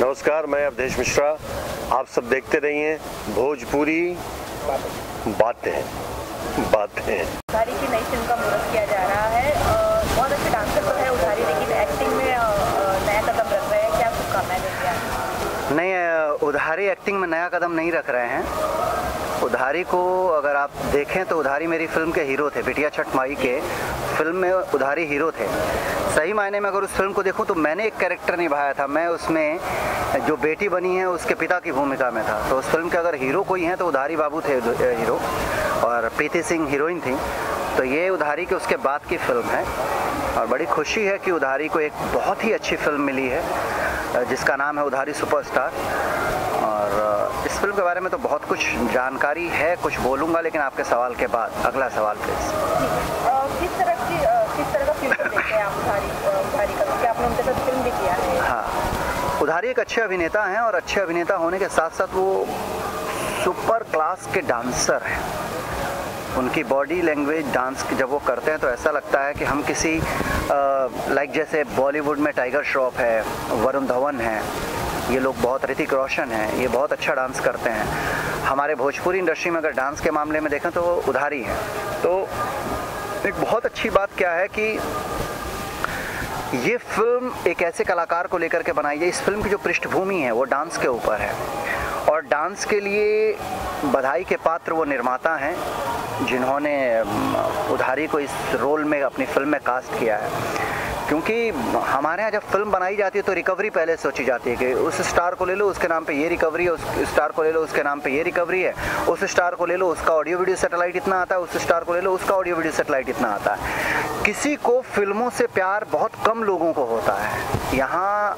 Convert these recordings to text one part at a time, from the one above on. नमस्कार, मैं अवधेश मिश्रा। आप सब देखते रहिए भोजपुरी बातें। उधारी की नई फिल्म का मुहूर्त किया जा रहा है। बहुत अच्छे डांसर तो है उधारी, लेकिन एक्टिंग में नया कदम रख रहे हैं। क्या कुछ काम है नहीं? उधारी एक्टिंग में नया कदम नहीं रख रहे हैं। उधारी को अगर आप देखें तो उधारी मेरी फिल्म के हीरो थे। बिटिया छठ माई के फिल्म में उधारी हीरो थे। सही मायने में अगर उस फिल्म को देखूं तो मैंने एक कैरेक्टर निभाया था। मैं उसमें जो बेटी बनी है उसके पिता की भूमिका में था। तो उस फिल्म के अगर हीरो कोई हैं तो उधारी बाबू थे हीरो, और प्रीति सिंह हीरोइन थी। तो ये उधारी के उसके बाद की फिल्म है, और बड़ी खुशी है कि उधारी को एक बहुत ही अच्छी फिल्म मिली है जिसका नाम है उधारी सुपरस्टार। और इस फिल्म के बारे में तो बहुत कुछ जानकारी है, कुछ बोलूँगा, लेकिन आपके सवाल के बाद। अगला सवाल प्लीज़। किस तरह का फ्यूचर देखते हैं आप उधारी का? क्योंकि आपने उनके साथ फिल्म भी किया है। हाँ, उधारी एक अच्छे अभिनेता हैं, और अच्छे अभिनेता होने के साथ साथ वो सुपर क्लास के डांसर हैं। उनकी बॉडी लैंग्वेज, डांस जब वो करते हैं तो ऐसा लगता है कि हम किसी लाइक जैसे बॉलीवुड में टाइगर श्रॉफ है, वरुण धवन है, ये लोग बहुत, ऋतिक रोशन है, ये बहुत अच्छा डांस करते हैं। हमारे भोजपुरी इंडस्ट्री में अगर डांस के मामले में देखें तो वो उधारी है। तो एक बहुत अच्छी बात क्या है कि ये फिल्म एक ऐसे कलाकार को लेकर के बनाई है। इस फिल्म की जो पृष्ठभूमि है वो डांस के ऊपर है, और डांस के लिए बधाई के पात्र वो निर्माता हैं जिन्होंने उधारी को इस रोल में अपनी फिल्म में कास्ट किया है। क्योंकि हमारे यहाँ जब फिल्म बनाई जाती है तो रिकवरी पहले सोची जाती है कि उस स्टार को ले लो, उसके नाम पे ये रिकवरी है, उस स्टार को ले लो, उसके नाम पे ये रिकवरी है, उस स्टार को ले लो, उसका ऑडियो वीडियो सेटेलाइट इतना आता है, उस स्टार को ले लो, उसका ऑडियो वीडियो सेटेलाइट इतना आता है। किसी को फिल्मों से प्यार बहुत कम लोगों को होता है। यहाँ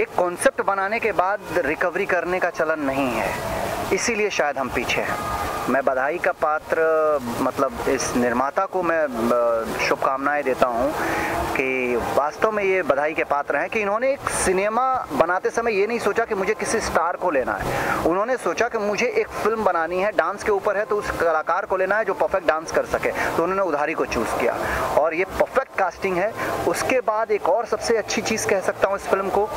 एक कॉन्सेप्ट बनाने के बाद रिकवरी करने का चलन नहीं है, इसीलिए शायद हम पीछे हैं। मैं बधाई का पात्र, मतलब इस निर्माता को मैं शुभकामनाएं देता हूँ कि वास्तव में ये बधाई के पात्र हैं कि इन्होंने एक सिनेमा बनाते समय ये नहीं सोचा कि मुझे किसी स्टार को लेना है। उन्होंने सोचा कि मुझे एक फिल्म बनानी है, डांस के ऊपर है, तो उस कलाकार को लेना है जो परफेक्ट डांस कर सके। तो उन्होंने उधारी को चूज़ किया, और ये परफेक्ट कास्टिंग है। उसके बाद एक और सबसे अच्छी चीज़ कह सकता हूँ इस फिल्म को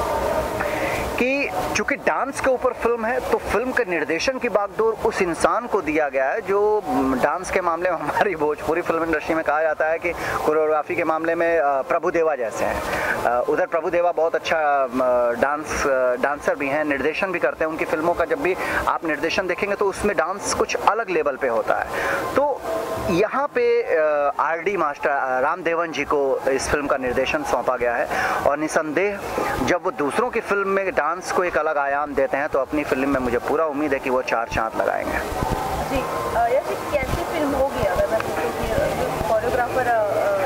कि चूँकि डांस के ऊपर फिल्म है तो फिल्म के निर्देशन की बागडोर उस इंसान को दिया गया है जो डांस के मामले में हमारी भोजपुरी फिल्म इंडस्ट्री में कहा जाता है कि कोरियोग्राफी के मामले में प्रभु देवा जैसे हैं। उधर प्रभु देवा बहुत अच्छा डांसर भी हैं, निर्देशन भी करते हैं। उनकी फिल्मों का जब भी आप निर्देशन देखेंगे तो उसमें डांस कुछ अलग लेवल पर होता है। तो यहाँ पे आरडी मास्टर राम देवन जी को इस फिल्म का निर्देशन सौंपा गया है, और निसंदेह जब वो दूसरों की फिल्म में डांस को एक अलग आयाम देते हैं तो अपनी फिल्म में मुझे पूरा उम्मीद है कि वो चार चांद लगाएंगे। जी, ये कैसी फिल्म होगी? अगर मैं पूछूं कि कोरियोग्राफर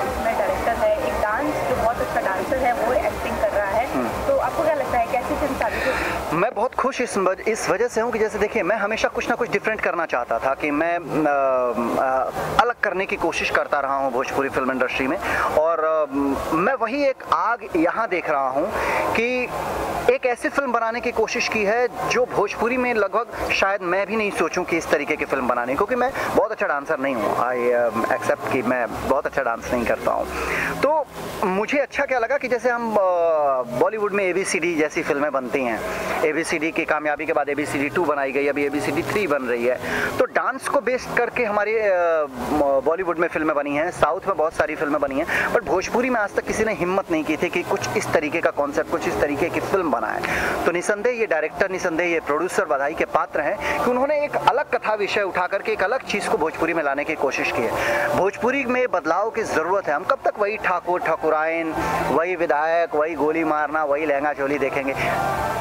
इसमें डायरेक्टर है, एक डांस जो बहुत अच्छा डांसर है वो एक्टिंग कर रहा है, तो आपको क्या लगता है कैसी फिल्म साबित होगी? मैं बहुत खुश इस वजह से हूँ कि जैसे देखिए मैं हमेशा कुछ ना कुछ डिफरेंट करना चाहता था, कि मैं अलग करने की कोशिश करता रहा हूँ भोजपुरी फिल्म इंडस्ट्री में, और मैं वही एक आग यहाँ देख रहा हूँ कि एक ऐसी फिल्म बनाने की कोशिश की है जो भोजपुरी में लगभग शायद मैं भी नहीं सोचूं कि इस तरीके की फिल्म बनाने, क्योंकि मैं बहुत अच्छा डांसर नहीं हूँ। आई एक्सेप्ट कि मैं बहुत अच्छा डांस नहीं करता हूँ। तो मुझे अच्छा क्या लगा कि जैसे हम बॉलीवुड में ABCD जैसी फिल्में बनती हैं, ABCD की कामयाबी के बाद ABCD 2 बनाई गई, अभी ABCD 3 बन रही है। तो डांस को बेस करके हमारे बॉलीवुड में फिल्में बनी हैं, साउथ में बहुत सारी फिल्में बनी हैं, बट भोजपुरी में आज तक किसी ने हिम्मत नहीं की थी कि कुछ इस तरीके का कॉन्सेप्ट, कुछ इस तरीके की फिल्म बनाए। तो निसंदेह ये डायरेक्टर, निसंदेह ये प्रोड्यूसर बधाई के पात्र हैं कि उन्होंने एक अलग कथा विषय उठा करके एक अलग चीज़ को भोजपुरी में लाने की कोशिश की है। भोजपुरी में बदलाव की ज़रूरत है। हम कब तक वही ठाकुर ठाकुराइन, वही विधायक, वही गोली मारना, वही लहंगा चोली देखेंगे?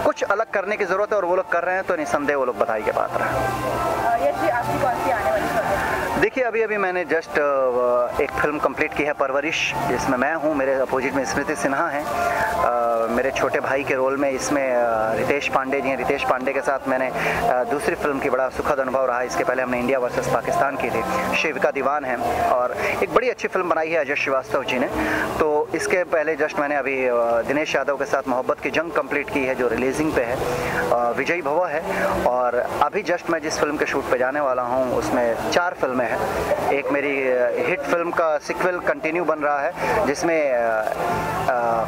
कुछ अलग करने की जरूरत है, और वो लोग कर रहे हैं। तो निसंदेह वो लोग बधाई के पात्र हैं। देखिए अभी मैंने जस्ट एक फिल्म कंप्लीट की है, परवरिश, जिसमें मैं हूँ। मेरे अपोजिट में स्मिता सिन्हा हैं, मेरे छोटे भाई के रोल में। इसमें रितेश पांडे जी हैं। रितेश पांडे के साथ मैंने दूसरी फिल्म की बड़ा सुखद अनुभव रहा। इसके पहले हमने इंडिया वर्सेस पाकिस्तान की थी, शिविका दीवान है, और एक बड़ी अच्छी फिल्म बनाई है अजय श्रीवास्तव जी ने। तो इसके पहले जस्ट मैंने अभी दिनेश यादव के साथ मोहब्बत की जंग कंप्लीट की है जो रिलीजिंग पे है, विजय भवा है। और अभी जस्ट मैं जिस फिल्म के शूट पे जाने वाला हूँ उसमें 4 फिल्में हैं। एक मेरी हिट फिल्म का सिक्वल कंटिन्यू बन रहा है जिसमें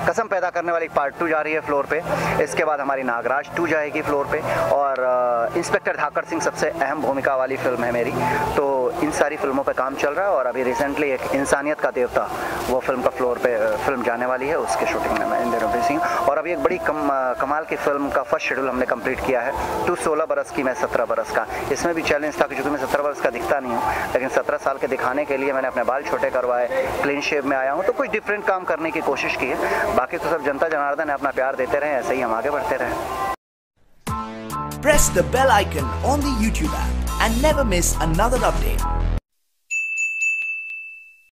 कसम पैदा करने वाली पार्ट टू जा रही है फ्लोर पे, इसके बाद हमारी नागराज टू जाएगी फ्लोर पे, और इंस्पेक्टर धाकर सिंह सबसे अहम भूमिका वाली फिल्म है मेरी। तो इन सारी फिल्मों पे काम चल रहा है और अभी रिसेंटली एक इंसानियत का देवता, वो फिल्म का फ्लोर पे फिल्म जाने वाली है, उसके शूटिंग में मैं, इंदर रणवीर सिंह। और अभी एक बड़ी कमाल की फिल्म का फर्स्ट शेड्यूल हमने कंप्लीट किया है, 2 सोलह बरस की मैं 17 बरस का। इसमें भी चैलेंज था क्योंकि मैं 17 बरस का दिखता नहीं हूँ, लेकिन 17 साल के दिखाने के लिए मैंने अपने बाल छोटे करवाए, क्लीन शेव में आया हूँ, तो कुछ डिफरेंट काम करने की कोशिश की है। बाकी तो सब जनता जनार्दन है, अपना प्यार देते रहें, ऐसे ही हम आगे बढ़ते रहें। Press the bell icon on the YouTube app and never miss another update.